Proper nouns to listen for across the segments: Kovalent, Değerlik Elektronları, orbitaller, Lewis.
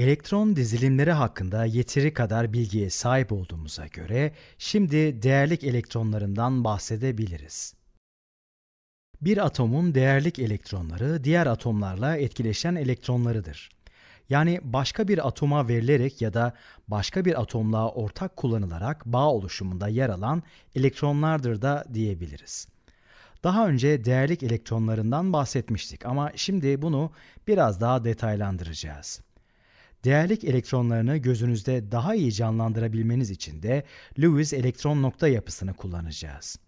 Elektron dizilimleri hakkında yeteri kadar bilgiye sahip olduğumuza göre şimdi değerlik elektronlarından bahsedebiliriz. Bir atomun değerlik elektronları diğer atomlarla etkileşen elektronlarıdır. Yani başka bir atoma verilerek ya da başka bir atomla ortak kullanılarak bağ oluşumunda yer alan elektronlardır da diyebiliriz. Daha önce değerlik elektronlarından bahsetmiştik ama şimdi bunu biraz daha detaylandıracağız. Değerlik elektronlarını gözünüzde daha iyi canlandırabilmeniz için de Lewis elektron nokta yapısını kullanacağız.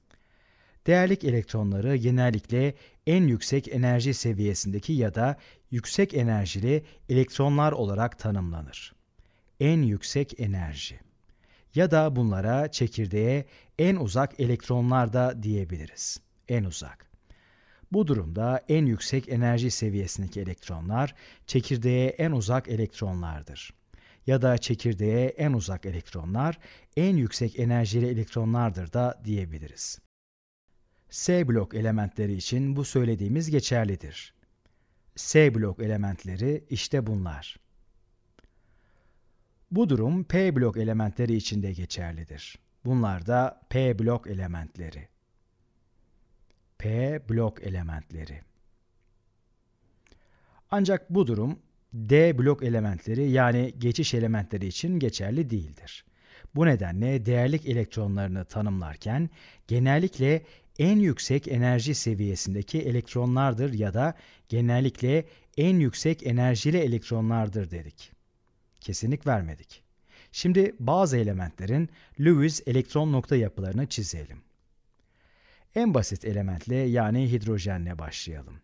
Değerlik elektronları genellikle en yüksek enerji seviyesindeki ya da yüksek enerjili elektronlar olarak tanımlanır. En yüksek enerji ya da bunlara çekirdeğe en uzak elektronlar da diyebiliriz. En uzak. Bu durumda en yüksek enerji seviyesindeki elektronlar çekirdeğe en uzak elektronlardır. Ya da çekirdeğe en uzak elektronlar en yüksek enerjili elektronlardır da diyebiliriz. S blok elementleri için bu söylediğimiz geçerlidir. S blok elementleri işte bunlar. Bu durum P blok elementleri için de geçerlidir. Bunlar da P blok elementleri. P blok elementleri. Ancak bu durum D blok elementleri yani geçiş elementleri için geçerli değildir. Bu nedenle değerlik elektronlarını tanımlarken genellikle en yüksek enerji seviyesindeki elektronlardır ya da genellikle en yüksek enerjili elektronlardır dedik. Kesinlik vermedik. Şimdi bazı elementlerin Lewis elektron nokta yapılarını çizelim. En basit elementle yani hidrojenle başlayalım.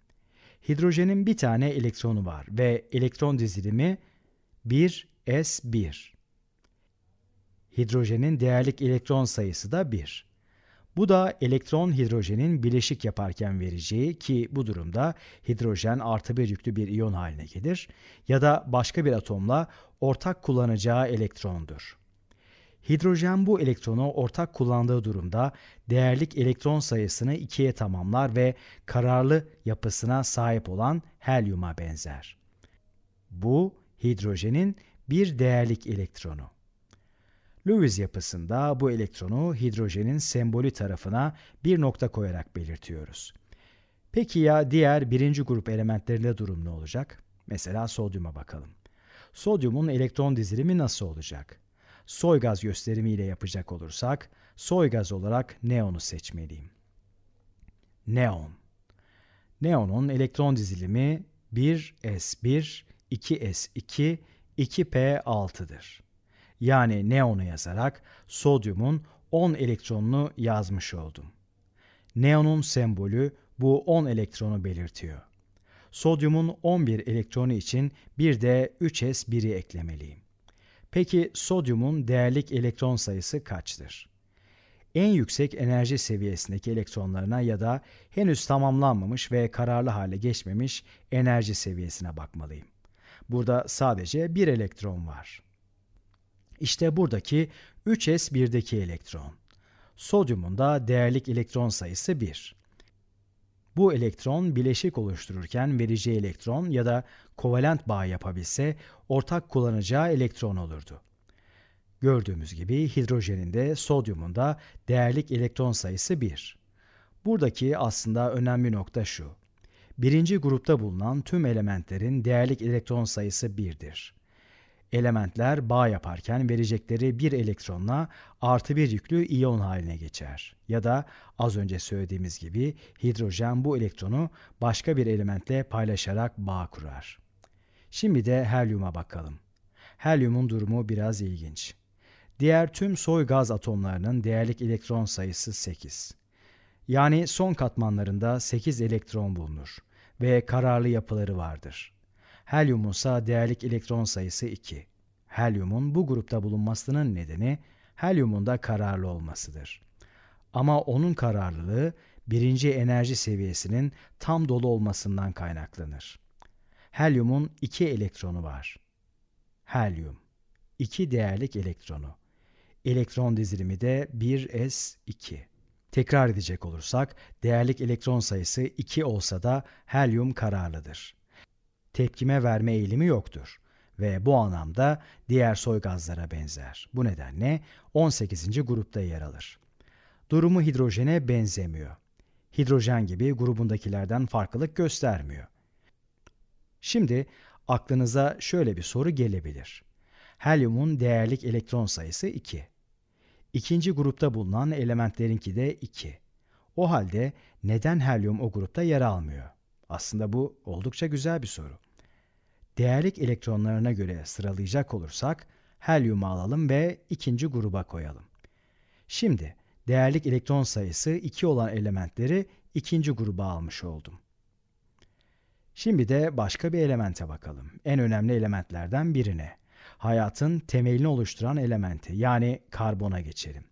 Hidrojenin bir tane elektronu var ve elektron dizilimi 1s1. Hidrojenin değerlik elektron sayısı da 1. Bu da elektron hidrojenin bileşik yaparken vereceği ki bu durumda hidrojen +1 yüklü bir iyon haline gelir ya da başka bir atomla ortak kullanacağı elektrondur. Hidrojen bu elektronu ortak kullandığı durumda değerlik elektron sayısını 2'ye tamamlar ve kararlı yapısına sahip olan helyuma benzer. Bu hidrojenin bir değerlik elektronu. Lewis yapısında bu elektronu hidrojenin sembolü tarafına bir nokta koyarak belirtiyoruz. Peki ya diğer birinci grup elementlerinde durum ne olacak? Mesela sodyuma bakalım. Sodyumun elektron dizilimi nasıl olacak? Soy gaz gösterimiyle yapacak olursak, soy gaz olarak neonu seçmeliyim. Neon. Neonun elektron dizilimi 1s1, 2s2, 2p6'dır. Yani neonu yazarak sodyumun 10 elektronunu yazmış oldum. Neonun sembolü bu 10 elektronu belirtiyor. Sodyumun 11 elektronu için bir de 3s1'i eklemeliyim. Peki sodyumun değerlik elektron sayısı kaçtır? En yüksek enerji seviyesindeki elektronlarına ya da henüz tamamlanmamış ve kararlı hale geçmemiş enerji seviyesine bakmalıyım. Burada sadece bir elektron var. İşte buradaki 3s1'deki elektron. Sodyumun da değerlik elektron sayısı 1. Bu elektron bileşik oluştururken vereceği elektron ya da kovalent bağ yapabilse ortak kullanacağı elektron olurdu. Gördüğümüz gibi hidrojenin de sodyumun da değerlik elektron sayısı 1. Buradaki aslında önemli nokta şu. Birinci grupta bulunan tüm elementlerin değerlik elektron sayısı 1'dir. Elementler bağ yaparken verecekleri bir elektronla +1 yüklü iyon haline geçer. Ya da az önce söylediğimiz gibi hidrojen bu elektronu başka bir elementle paylaşarak bağ kurar. Şimdi de helyuma bakalım. Helyumun durumu biraz ilginç. Diğer tüm soy gaz atomlarının değerlik elektron sayısı 8. Yani son katmanlarında 8 elektron bulunur ve kararlı yapıları vardır. Helyumun ise değerlik elektron sayısı 2. Helyumun bu grupta bulunmasının nedeni helyumun da kararlı olmasıdır. Ama onun kararlılığı birinci enerji seviyesinin tam dolu olmasından kaynaklanır. Helyumun 2 elektronu var. Helyum. 2 değerlik elektronu. Elektron dizilimi de 1s2. Tekrar edecek olursak değerlik elektron sayısı 2 olsa da helyum kararlıdır. Tepkime verme eğilimi yoktur ve bu anlamda diğer soygazlara benzer. Bu nedenle 18. grupta yer alır. Durumu hidrojene benzemiyor. Hidrojen gibi grubundakilerden farklılık göstermiyor. Şimdi aklınıza şöyle bir soru gelebilir. Helyumun değerlik elektron sayısı 2. İkinci grupta bulunan elementlerinki de 2. O halde neden helyum o grupta yer almıyor? Aslında bu oldukça güzel bir soru. Değerlik elektronlarına göre sıralayacak olursak, helyumu alalım ve ikinci gruba koyalım. Şimdi değerlik elektron sayısı 2 olan elementleri ikinci gruba almış oldum. Şimdi de başka bir elemente bakalım. En önemli elementlerden birine, hayatın temelini oluşturan elementi, yani karbona geçelim.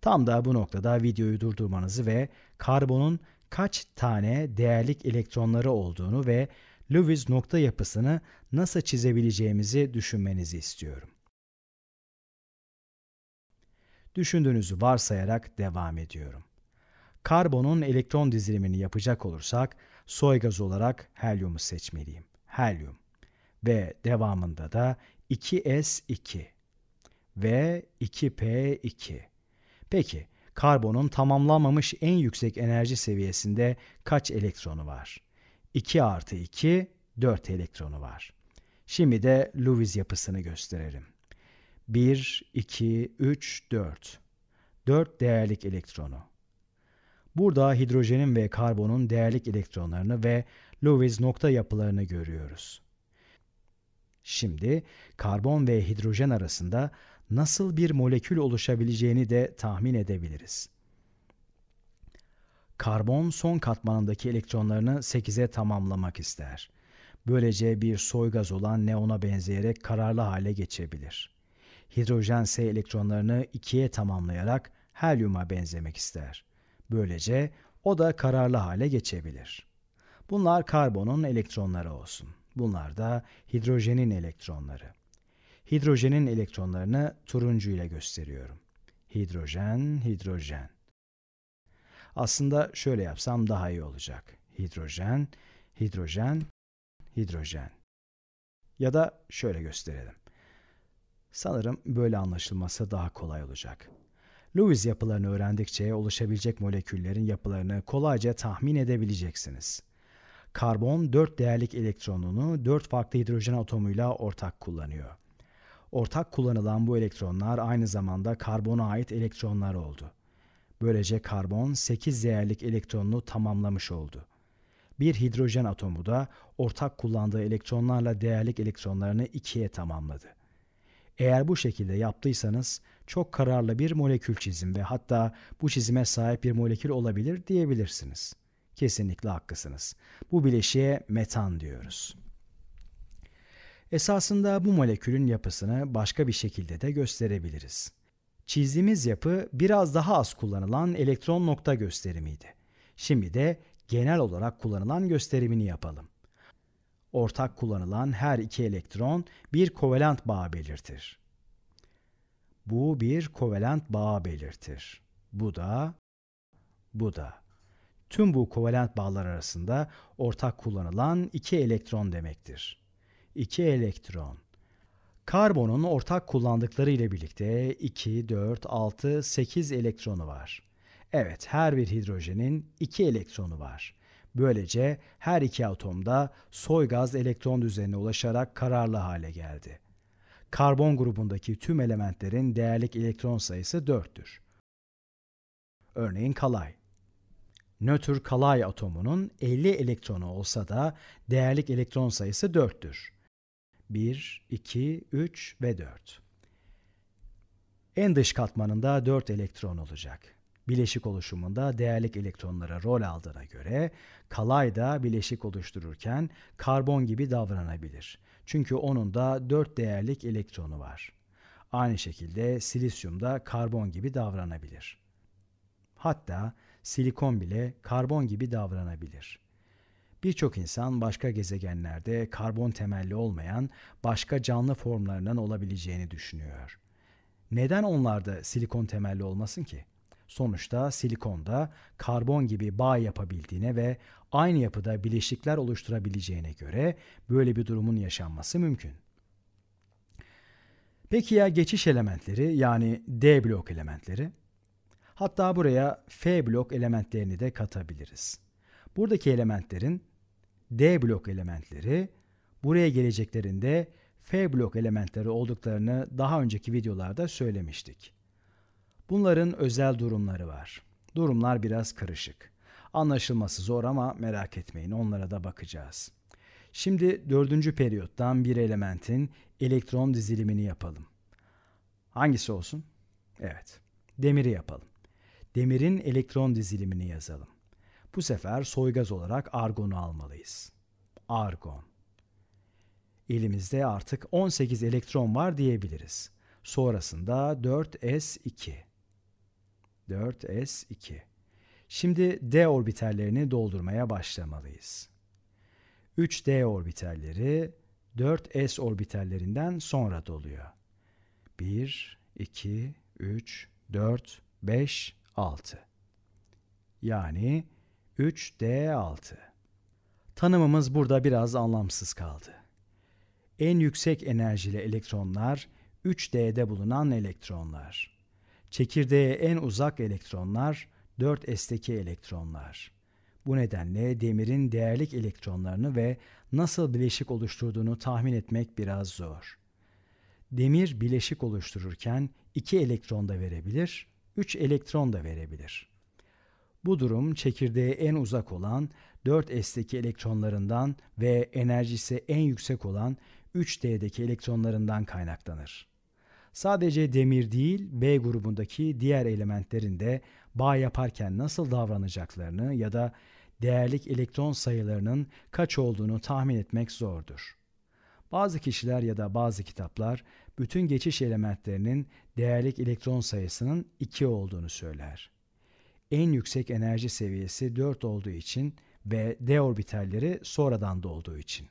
Tam da bu noktada videoyu durdurmanızı ve karbonun kaç tane değerlik elektronları olduğunu ve Lewis nokta yapısını nasıl çizebileceğimizi düşünmenizi istiyorum. Düşündüğünüzü varsayarak devam ediyorum. Karbonun elektron dizilimini yapacak olursak, soygaz olarak helyumu seçmeliyim. Helyum ve devamında da 2s2 ve 2p2. Peki, karbonun tamamlanmamış en yüksek enerji seviyesinde kaç elektronu var? 2 + 2, 4 elektronu var. Şimdi de Lewis yapısını gösterelim. 1, 2, 3, 4. 4 değerlik elektronu. Burada hidrojenin ve karbonun değerlik elektronlarını ve Lewis nokta yapılarını görüyoruz. Şimdi karbon ve hidrojen arasında nasıl bir molekül oluşabileceğini de tahmin edebiliriz. Karbon son katmanındaki elektronlarını 8'e tamamlamak ister. Böylece bir soygaz olan neona benzeyerek kararlı hale geçebilir. Hidrojen ise elektronlarını 2'ye tamamlayarak helyuma benzemek ister. Böylece o da kararlı hale geçebilir. Bunlar karbonun elektronları olsun. Bunlar da hidrojenin elektronları. Hidrojenin elektronlarını turuncu ile gösteriyorum. Hidrojen, hidrojen. Aslında şöyle yapsam daha iyi olacak. Hidrojen, hidrojen, hidrojen. Ya da şöyle gösterelim. Sanırım böyle anlaşılması daha kolay olacak. Lewis yapılarını öğrendikçe oluşabilecek moleküllerin yapılarını kolayca tahmin edebileceksiniz. Karbon 4 değerlik elektronunu 4 farklı hidrojen atomuyla ortak kullanıyor. Ortak kullanılan bu elektronlar aynı zamanda karbona ait elektronlar oldu. Böylece karbon 8 değerlik elektronunu tamamlamış oldu. Bir hidrojen atomu da ortak kullandığı elektronlarla değerlik elektronlarını 2'ye tamamladı. Eğer bu şekilde yaptıysanız çok kararlı bir molekül çizim ve hatta bu çizime sahip bir molekül olabilir diyebilirsiniz. Kesinlikle haklısınız. Bu bileşiğe metan diyoruz. Esasında bu molekülün yapısını başka bir şekilde de gösterebiliriz. Çizdiğimiz yapı biraz daha az kullanılan elektron nokta gösterimiydi. Şimdi de genel olarak kullanılan gösterimini yapalım. Ortak kullanılan her iki elektron bir kovalent bağ belirtir. Bu bir kovalent bağ belirtir. Bu da, bu da. Tüm bu kovalent bağlar arasında ortak kullanılan 2 elektron demektir. 2 elektron. Karbonun ortak kullandıkları ile birlikte 2, 4, 6, 8 elektronu var. Evet, her bir hidrojenin 2 elektronu var. Böylece her iki atomda soygaz elektron düzenine ulaşarak kararlı hale geldi. Karbon grubundaki tüm elementlerin değerlik elektron sayısı 4'tür. Örneğin kalay. Nötr kalay atomunun 50 elektronu olsa da değerlik elektron sayısı 4'tür. 1, 2, 3 ve 4. En dış katmanında 4 elektron olacak. Bileşik oluşumunda değerlik elektronlara rol aldığına göre kalay da bileşik oluştururken karbon gibi davranabilir. Çünkü onun da 4 değerlik elektronu var. Aynı şekilde silisyum da karbon gibi davranabilir. Hatta silikon bile karbon gibi davranabilir. Birçok insan başka gezegenlerde karbon temelli olmayan başka canlı formlarının olabileceğini düşünüyor. Neden onlarda silikon temelli olmasın ki? Sonuçta silikon da karbon gibi bağ yapabildiğine ve aynı yapıda bileşikler oluşturabileceğine göre böyle bir durumun yaşanması mümkün. Peki ya geçiş elementleri, yani D blok elementleri? Hatta buraya F blok elementlerini de katabiliriz. Buradaki elementlerin D blok elementleri buraya geleceklerinde F blok elementleri olduklarını daha önceki videolarda söylemiştik. Bunların özel durumları var. Durumlar biraz karışık. Anlaşılması zor ama merak etmeyin, onlara da bakacağız. Şimdi 4. periyottan bir elementin elektron dizilimini yapalım. Hangisi olsun? Evet, demiri yapalım. Demirin elektron dizilimini yazalım. Bu sefer soygaz olarak argonu almalıyız. Argon. Elimizde artık 18 elektron var diyebiliriz. Sonrasında 4s2. 4s2. Şimdi D orbitallerini doldurmaya başlamalıyız. 3D orbitalleri 4s orbitallerinden sonra doluyor. 1, 2, 3, 4, 5, 6. Yani 3D6. Tanımımız burada biraz anlamsız kaldı. En yüksek enerjili elektronlar 3D'de bulunan elektronlar. Çekirdeğe en uzak elektronlar 4s'teki elektronlar. Bu nedenle demirin değerlik elektronlarını ve nasıl bileşik oluşturduğunu tahmin etmek biraz zor. Demir bileşik oluştururken 2 elektron da verebilir, 3 elektron da verebilir. Bu durum çekirdeğe en uzak olan 4s'teki elektronlarından ve enerjisi en yüksek olan 3D'deki elektronlarından kaynaklanır. Sadece demir değil, B grubundaki diğer elementlerin de bağ yaparken nasıl davranacaklarını ya da değerlik elektron sayılarının kaç olduğunu tahmin etmek zordur. Bazı kişiler ya da bazı kitaplar bütün geçiş elementlerinin değerlik elektron sayısının 2 olduğunu söyler. En yüksek enerji seviyesi 4 olduğu için ve D orbitalleri sonradan dolduğu için.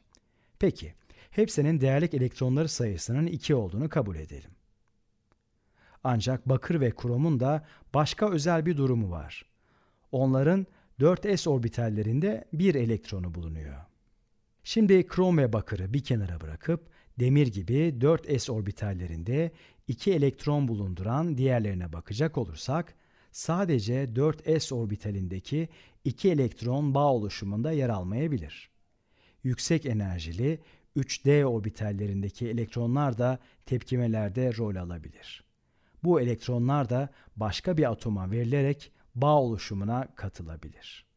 Peki, hepsinin değerlik elektronları sayısının 2 olduğunu kabul edelim. Ancak bakır ve kromun da başka özel bir durumu var. Onların 4s orbitallerinde 1 elektronu bulunuyor. Şimdi krom ve bakırı bir kenara bırakıp demir gibi 4s orbitallerinde 2 elektron bulunduran diğerlerine bakacak olursak, sadece 4s orbitalindeki 2 elektron bağ oluşumunda yer almayabilir. Yüksek enerjili 3d orbitallerindeki elektronlar da tepkimelerde rol alabilir. Bu elektronlar da başka bir atoma verilerek bağ oluşumuna katılabilir.